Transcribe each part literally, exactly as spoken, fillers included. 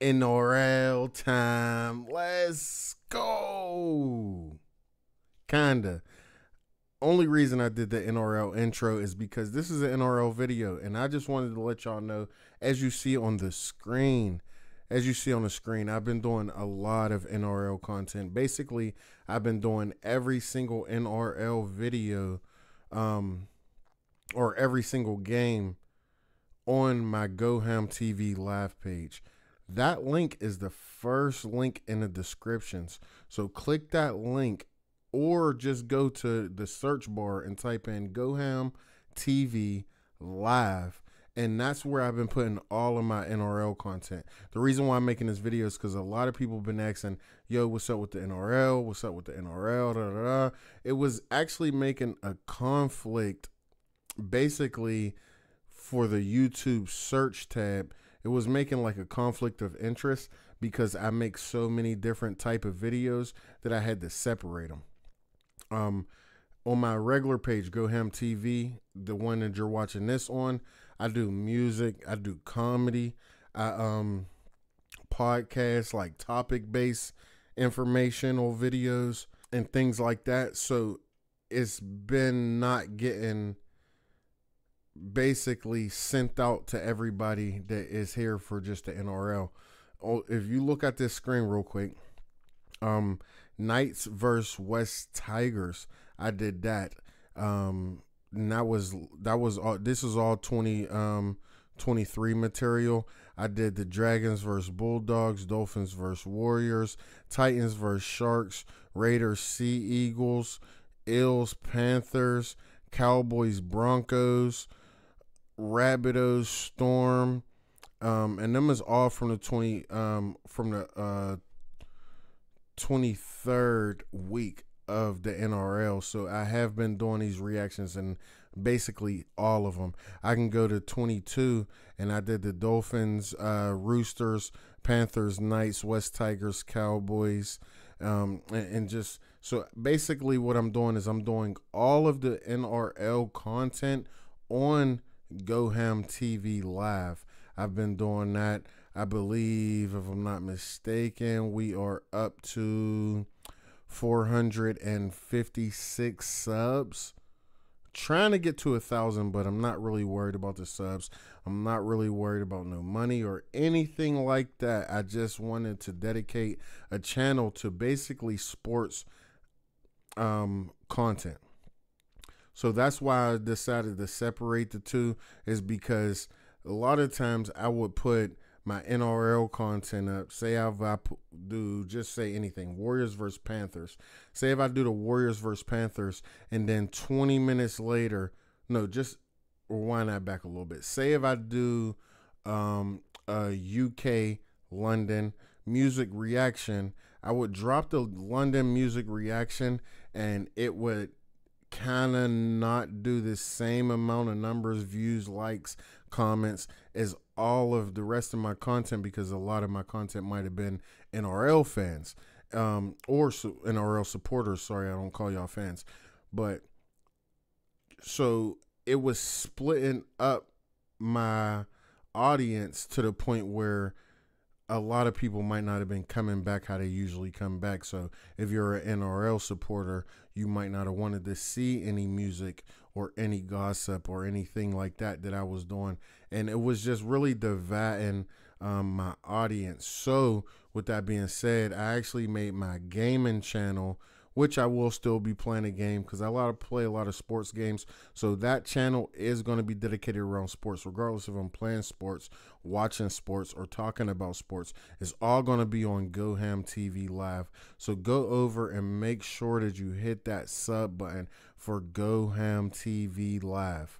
N R L time. Let's go. Kinda. Only reason I did the N R L intro is because this is an N R L video, and I just wanted to let y'all know, as you see on the screen, as you see on the screen, I've been doing a lot of N R L content. Basically, I've been doing every single N R L video um, or every single game on my GoHamm T V live page. That link is the first link in the descriptions. So click that link or just go to the search bar and type in GoHamm T V live. And that's where I've been putting all of my N R L content. The reason why I'm making this video is because a lot of people have been asking, yo, what's up with the N R L? What's up with the N R L? Da, da, da. It was actually making a conflict basically for the YouTube search tab. It was making like a conflict of interest because I make so many different type of videos that I had to separate them. Um, on my regular page, GoHamm T V, the one that you're watching this on, I do music, I do comedy, I um, podcasts, like topic-based informational videos and things like that. So it's been not getting basically sent out to everybody that is here for just the N R L. Oh, if you look at this screen real quick, um, Knights versus West Tigers, I did that, um, and that was that was all. This is all twenty twenty-three material. I did the Dragons versus Bulldogs, Dolphins versus Warriors, Titans versus Sharks, Raiders, Sea Eagles, Eels, Panthers, Cowboys, Broncos, Rabbitohs, Storm, um, and them is all from the twenty um, from the uh, twenty-third week of the N R L. So I have been doing these reactions and basically all of them. I can go to twenty-two, and I did the Dolphins, uh, Roosters, Panthers, Knights, West Tigers, Cowboys, um, and, and just so basically what I'm doing is I'm doing all of the N R L content on GoHamm T V live. I've been doing that. I believe, if I'm not mistaken, we are up to four hundred fifty-six subs. Trying to get to a thousand, but I'm not really worried about the subs. I'm not really worried about no money or anything like that. I just wanted to dedicate a channel to basically sports um, content. So that's why I decided to separate the two, is because a lot of times I would put my N R L content up. Say if I do, just say anything, Warriors versus Panthers. Say if I do the Warriors versus Panthers, and then twenty minutes later, no, just rewind that back a little bit. Say if I do um, a U K London music reaction, I would drop the London music reaction, and it would kind of not do the same amount of numbers, views, likes, comments as all of the rest of my content, because a lot of my content might have been N R L fans um, or so N R L supporters. Sorry, I don't call y'all fans. But so it was splitting up my audience to the point where a lot of people might not have been coming back how they usually come back. So if you're an N R L supporter, you might not have wanted to see any music or any gossip or anything like that that I was doing. And it was just really dividing um, my audience. So with that being said, I actually made my gaming channel, which I will still be playing a game because I love to play a lot of sports games. So that channel is going to be dedicated around sports, regardless if I'm playing sports, watching sports, or talking about sports. It's all going to be on GoHamm T V live. So go over and make sure that you hit that sub button for GoHamm T V live.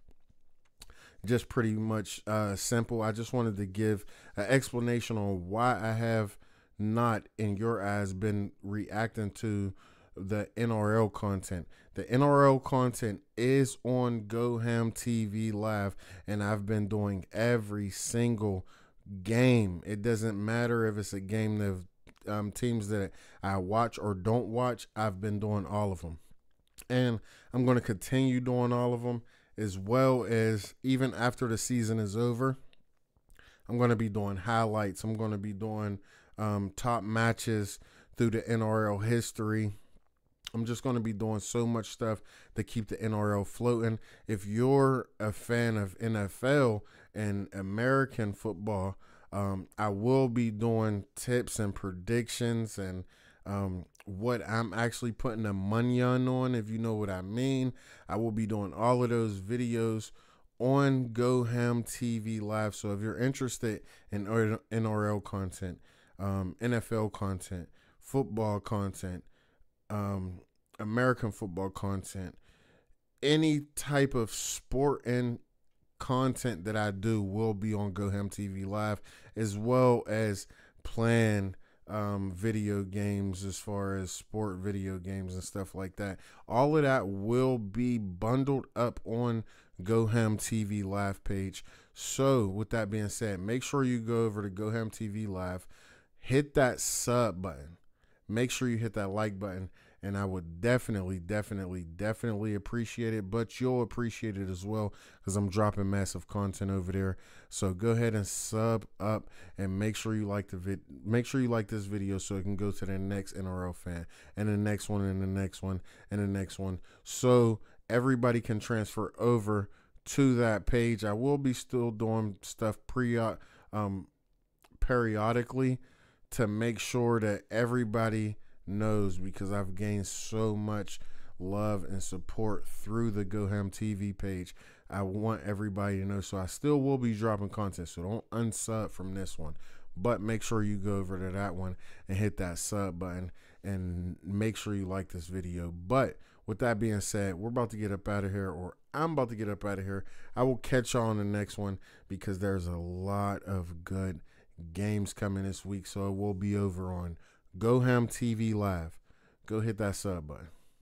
Just pretty much uh, simple. I just wanted to give an explanation on why I have not, in your eyes, been reacting to the N R L content. The N R L content is on GoHamm T V live, and I've been doing every single game. It doesn't matter if it's a game that um, teams that I watch or don't watch. I've been doing all of them, and I'm going to continue doing all of them, as well as even after the season is over. I'm going to be doing highlights. I'm going to be doing um, top matches through the N R L history. I'm just going to be doing so much stuff to keep the N R L floating. If you're a fan of N F L and American football, um, I will be doing tips and predictions and um, what I'm actually putting the money on, on, if you know what I mean. I will be doing all of those videos on GoHamm T V Live. So if you're interested in N R L content, um, N F L content, football content, um, American football content, any type of sport and content that I do will be on GoHamm T V Live, as well as playing um, video games, as far as sport video games and stuff like that. All of that will be bundled up on GoHamm T V Live page. So with that being said, make sure you go over to GoHamm T V Live, hit that sub button, make sure you hit that like button, and I would definitely, definitely, definitely appreciate it. But you'll appreciate it as well, because I'm dropping massive content over there. So go ahead and sub up and make sure you like the vid. Make sure you like this video so it can go to the next N R L fan, and the next one, and the next one, and the next one. So everybody can transfer over to that page. I will be still doing stuff pre um, periodically to make sure that everybody knows, because I've gained so much love and support through the GoHamm T V page. I want everybody to know, so I still will be dropping content, so don't unsub from this one, but make sure you go over to that one and hit that sub button, and make sure you like this video. But with that being said, we're about to get up out of here, or I'm about to get up out of here. I will catch y'all on the next one, because there's a lot of good games coming this week, so it will be over on GoHamm T V Live. Go hit that sub button.